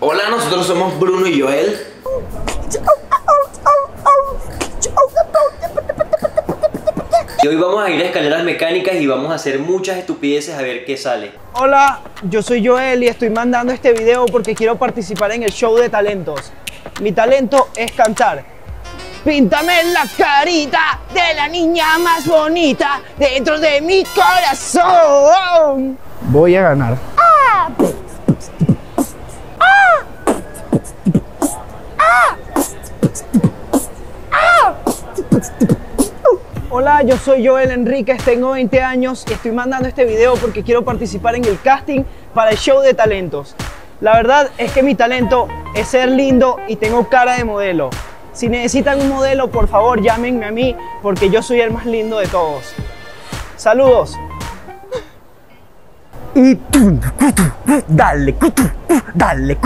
Hola, nosotros somos Bruno y Joel. Y hoy vamos a ir a escaleras mecánicas y vamos a hacer muchas estupideces a ver qué sale. Hola, yo soy Joel y estoy mandando este video porque quiero participar en el show de talentos. Mi talento es cantar. Píntame la carita de la niña más bonita dentro de mi corazón. Voy a ganar. Ah, ah, ah, ah. Hola, yo soy Joel Enriquez, tengo 20 años y estoy mandando este video porque quiero participar en el casting para el show de talentos. La verdad es que mi talento es ser lindo y tengo cara de modelo. Si necesitan un modelo, por favor, llámenme a mí, porque yo soy el más lindo de todos. ¡Saludos! Dale, dale.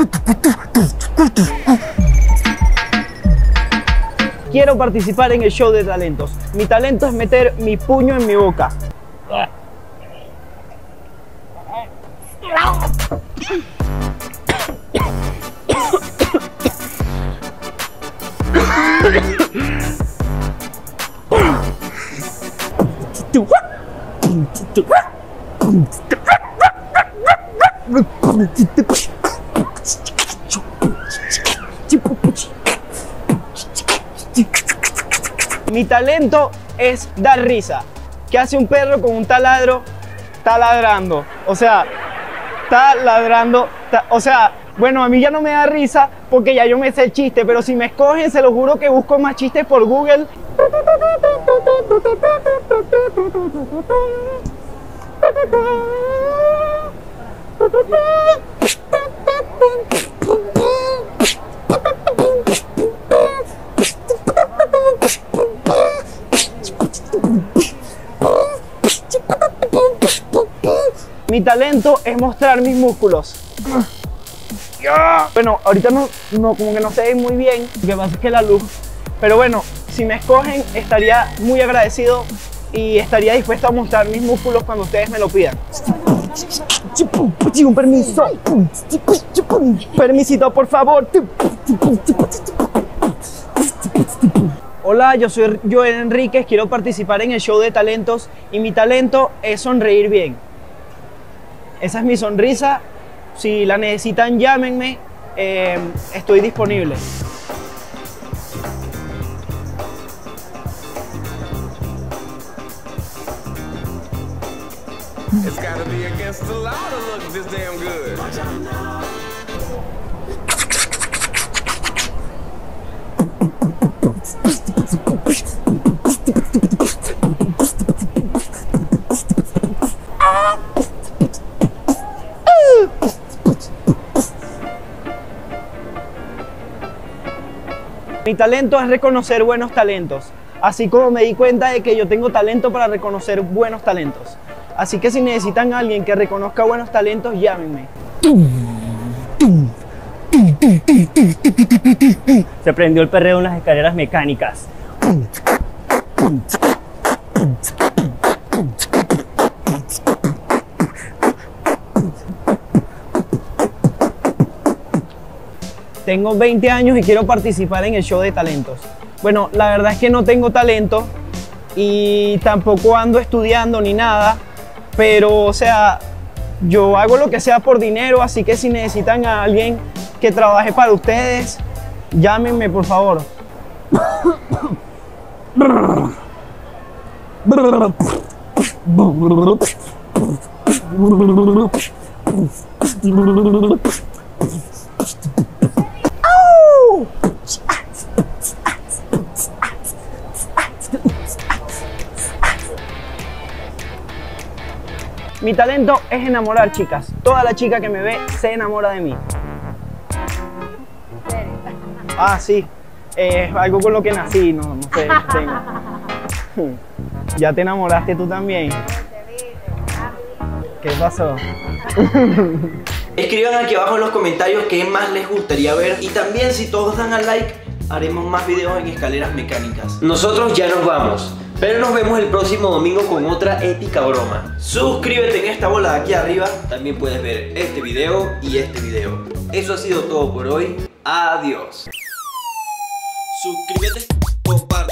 Quiero participar en el show de talentos. Mi talento es meter mi puño en mi boca. Mi talento es dar risa. ¿Qué hace un perro con un taladro? Está ladrando. O sea, está ladrando. O sea, bueno, a mí ya no me da risa porque ya yo me sé el chiste, pero si me escogen, se lo juro que busco más chistes por Google. Mi talento es mostrar mis músculos. Bueno, ahorita no como que no se ve muy bien, lo que pasa es que la luz. Pero bueno, si me escogen estaría muy agradecido y estaría dispuesto a mostrar mis músculos cuando ustedes me lo pidan. Un permiso. Permisito, por favor. Hola, yo soy Joel Enriquez, quiero participar en el show de talentos y mi talento es sonreír bien. Esa es mi sonrisa. Si la necesitan, llámenme, estoy disponible. It's gotta be against the law to look this damn good. Mi talento es reconocer buenos talentos, así como me di cuenta de que yo tengo talento para reconocer buenos talentos. Así que si necesitan a alguien que reconozca buenos talentos, llámenme. Se prendió el perreo en las escaleras mecánicas. Tengo 20 años y quiero participar en el show de talentos. Bueno, la verdad es que no tengo talento y tampoco ando estudiando ni nada, pero o sea, yo hago lo que sea por dinero, así que si necesitan a alguien que trabaje para ustedes, llámenme por favor. Mi talento es enamorar chicas. Toda la chica que me ve se enamora de mí. Ah, sí. Es algo con lo que nací, no sé. Tengo. Ya te enamoraste tú también. ¿Qué pasó? Escriban aquí abajo en los comentarios qué más les gustaría ver. Y también si todos dan al like, haremos más videos en escaleras mecánicas. Nosotros ya nos vamos. Pero nos vemos el próximo domingo con otra épica broma. Suscríbete en esta bola de aquí arriba. También puedes ver este video y este video. Eso ha sido todo por hoy. Adiós. Suscríbete, comparte.